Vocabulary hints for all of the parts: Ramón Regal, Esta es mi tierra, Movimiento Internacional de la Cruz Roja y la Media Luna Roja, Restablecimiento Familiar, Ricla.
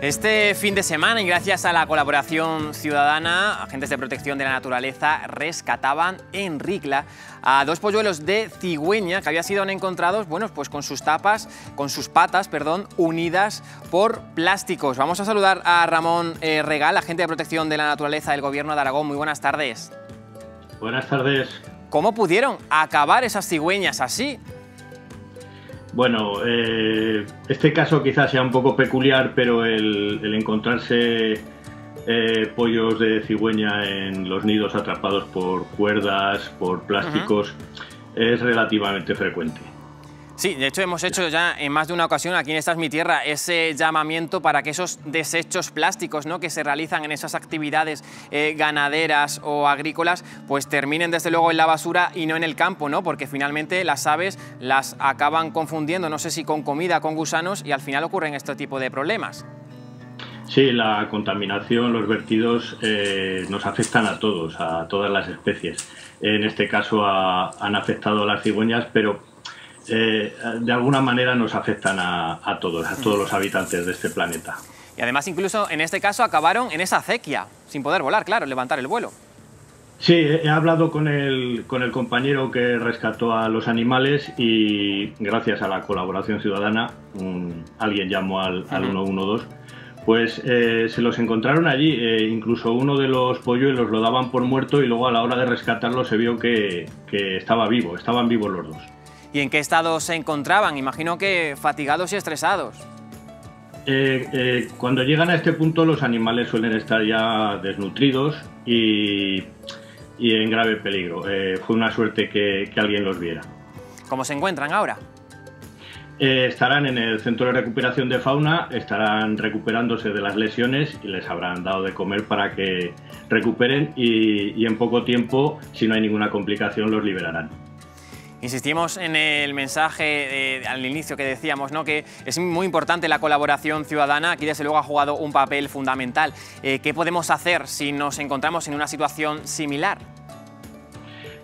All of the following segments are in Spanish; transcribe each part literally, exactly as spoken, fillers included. Este fin de semana, y gracias a la colaboración ciudadana, agentes de protección de la naturaleza rescataban en Ricla a dos polluelos de cigüeña que habían sido encontrados, bueno, pues con sus tapas, con sus patas, perdón, unidas por plásticos. Vamos a saludar a Ramón eh, Regal, agente de protección de la naturaleza del Gobierno de Aragón. Muy buenas tardes. Buenas tardes. ¿Cómo pudieron acabar esas cigüeñas así? Bueno, eh, este caso quizás sea un poco peculiar, pero el, el encontrarse eh, pollos de cigüeña en los nidos atrapados por cuerdas, por plásticos, uh-huh. es relativamente frecuente. Sí, de hecho hemos hecho ya en más de una ocasión aquí en Esta es mi tierra ese llamamiento para que esos desechos plásticos, ¿no?, que se realizan en esas actividades eh, ganaderas o agrícolas, pues terminen desde luego en la basura y no en el campo, ¿no?, porque finalmente las aves las acaban confundiendo, no sé si con comida, con gusanos, y al final ocurren este tipo de problemas. Sí, la contaminación, los vertidos eh, nos afectan a todos, a todas las especies. En este caso a, han afectado a las cigüeñas, pero Eh, de alguna manera nos afectan a, a todos, a todos los habitantes de este planeta. Y además incluso en este caso acabaron en esa acequia, sin poder volar, claro, levantar el vuelo. Sí, he hablado con el, con el compañero que rescató a los animales y gracias a la colaboración ciudadana, un, alguien llamó al, al uh-huh. uno uno dos, pues eh, se los encontraron allí, eh, incluso uno de los polluelos lo daban por muerto y luego a la hora de rescatarlo se vio que, que estaba vivo, estaban vivos los dos. ¿Y en qué estado se encontraban? Imagino que fatigados y estresados. Eh, eh, cuando llegan a este punto los animales suelen estar ya desnutridos y, y en grave peligro. Eh, fue una suerte que, que alguien los viera. ¿Cómo se encuentran ahora? Eh, estarán en el centro de recuperación de fauna, estarán recuperándose de las lesiones y les habrán dado de comer para que recuperen y, y en poco tiempo, si no hay ninguna complicación, los liberarán. Insistimos en el mensaje eh, al inicio que decíamos, ¿no?, que es muy importante la colaboración ciudadana. Aquí desde luego ha jugado un papel fundamental. Eh, ¿Qué podemos hacer si nos encontramos en una situación similar?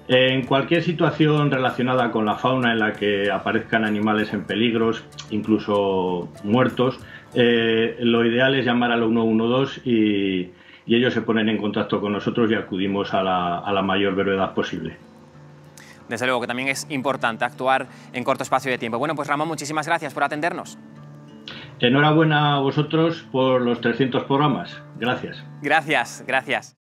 En cualquier situación relacionada con la fauna en la que aparezcan animales en peligros, incluso muertos, eh, lo ideal es llamar al uno uno dos y, y ellos se ponen en contacto con nosotros y acudimos a la, a la mayor brevedad posible. Desde luego que también es importante actuar en corto espacio de tiempo. Bueno, pues Ramón, muchísimas gracias por atendernos. Enhorabuena a vosotros por los trescientos programas. Gracias. Gracias, gracias.